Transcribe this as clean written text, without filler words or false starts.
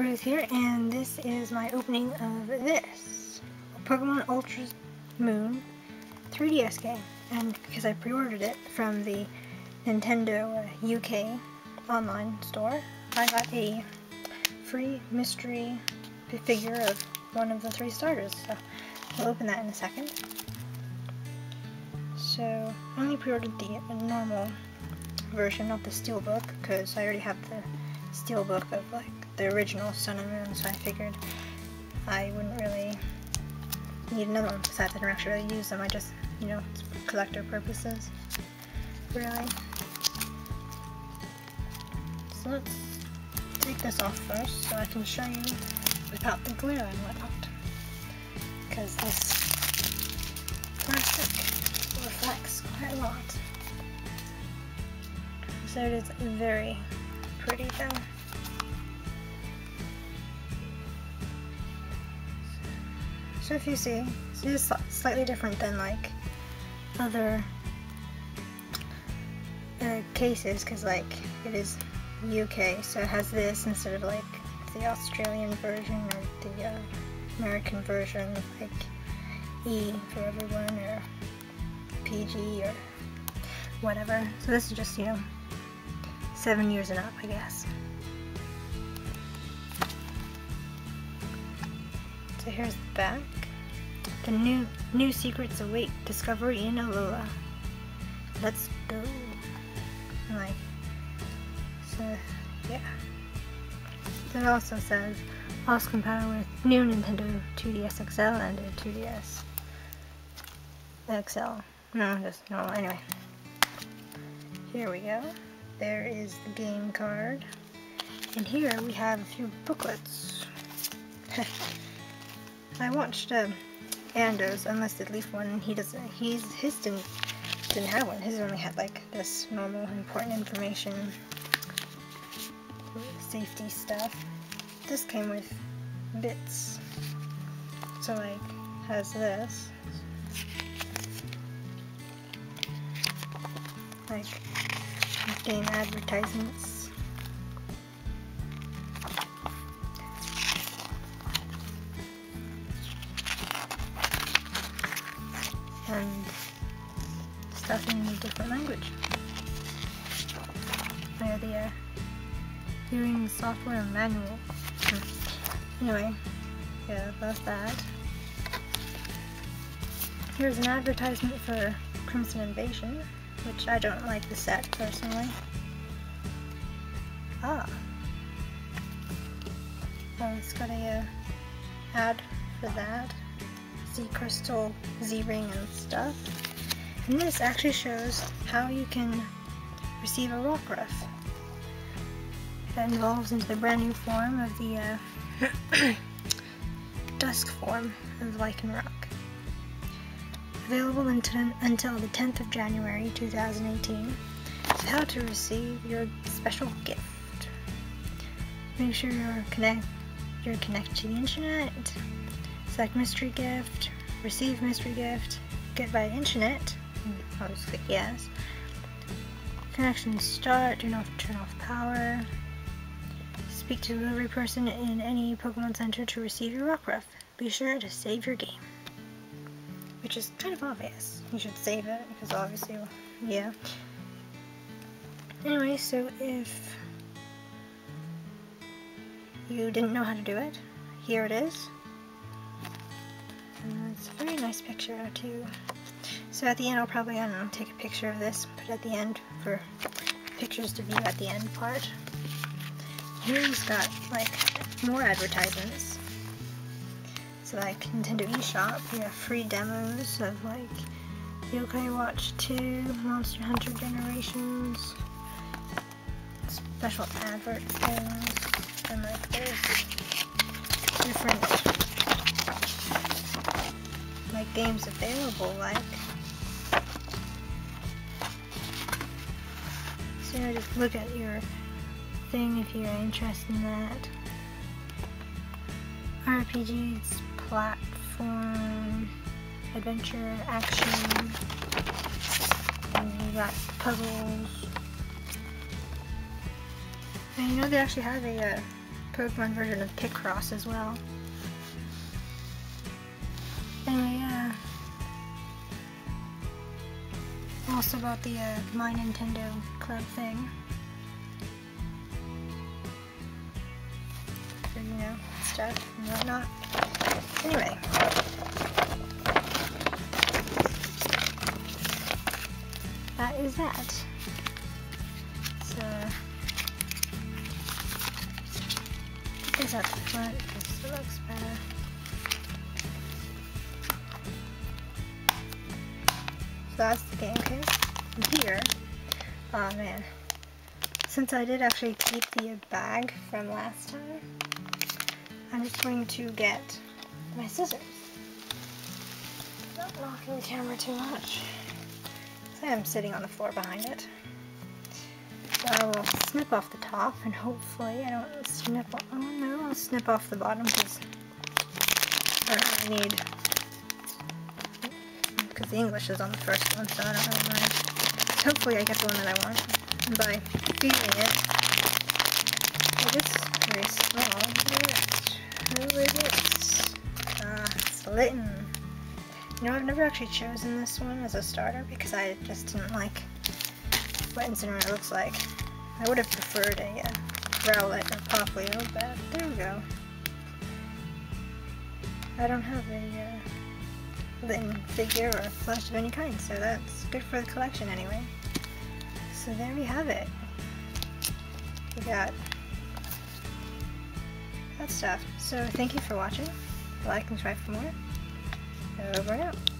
Bruce here, and this is my opening of this Pokemon Ultra Moon 3DS game, and because I pre-ordered it from the Nintendo UK online store, I got a free mystery figure of one of the three starters, so we'll open that in a second. So I only pre-ordered the normal version, not the Steelbook, because I already have the Steelbook of like the original Sun and Moon, so I figured I wouldn't really need another one because I didn't actually really use them. I just, you know, it's for collector purposes, really. So let's take this off first so I can show you without the glue and whatnot, because this plastic reflects quite a lot. So it is very pretty though. So if you see, it is slightly different than like other cases, because like it is UK, so it has this instead of like the Australian version or the American version, like E for everyone or PG or whatever. So this is just, you know, 7 years and up, I guess. So here's the back. The new secrets await discovery in Alola. Let's go. And like, so yeah. It also says, also compatible with new Nintendo 2DS XL and a 2DS XL. No, just normal. Anyway, here we go. There is the game card. And here we have a few booklets. I watched Ando's unlisted leaf one, and he doesn't. His didn't have one. His only had like this normal important information, safety stuff. This came with bits. So like has this, like game advertisements. And stuff in a different language. There they are. Hearing software manual. Anyway, yeah, that's that. Here's an advertisement for Crimson Invasion, which I don't like the set personally. Ah. Well, it's got a ad for that. Z Crystal, Z Ring and stuff. And this actually shows how you can receive a Rockruff that evolves into the brand new form of the dusk form of Lycanroc. Available until the 10th of January 2018. So how to receive your special gift. Make sure you're connected to the internet. Select mystery gift, receive mystery gift, get via internet, I'll just click yes. Connection start, turn off power. Speak to delivery person in any Pokemon Center to receive your Rockruff. Be sure to save your game. Which is kind of obvious. You should save it, because obviously, yeah. Anyway, so if you didn't know how to do it, here it is. And it's a very nice picture too. So at the end I'll probably, I don't know, take a picture of this, put it at the end for pictures to view at the end part. Here he's got like more advertisements. So like Nintendo eShop, we have free demos of like Yokai Watch 2, Monster Hunter Generations, special advert things, and like there's different like games available, like. So you know, just look at your thing if you're interested in that. RPGs, platform, adventure, action, and you got puzzles. And you know they actually have a Pokemon version of Picross as well. Anyway, yeah. Also about the My Nintendo Club thing. For, you know, stuff and whatnot. Anyway. That is that. So, put this up front because it looks better. So that's the game case. And here, oh man, since I did actually keep the bag from last time, I'm just going to get my scissors. Not knocking the camera too much. I am sitting on the floor behind it. So I will snip off the top, and hopefully I don't snip off, oh no, I'll snip off the bottom because the English is on the first one, so I don't really mind. Hopefully I get the one that I want. And by feeding it, it's very small. Who is it? Ah, it's Litten. You know, I've never actually chosen this one as a starter because I just didn't like what Incineroar looks like. I would have preferred a Rowlet or Popplio, but there we go. I don't have a Litten figure or plush of any kind, so that's good for the collection anyway. So there we have it. We got that stuff. So thank you for watching. Like and subscribe for more. Over and out.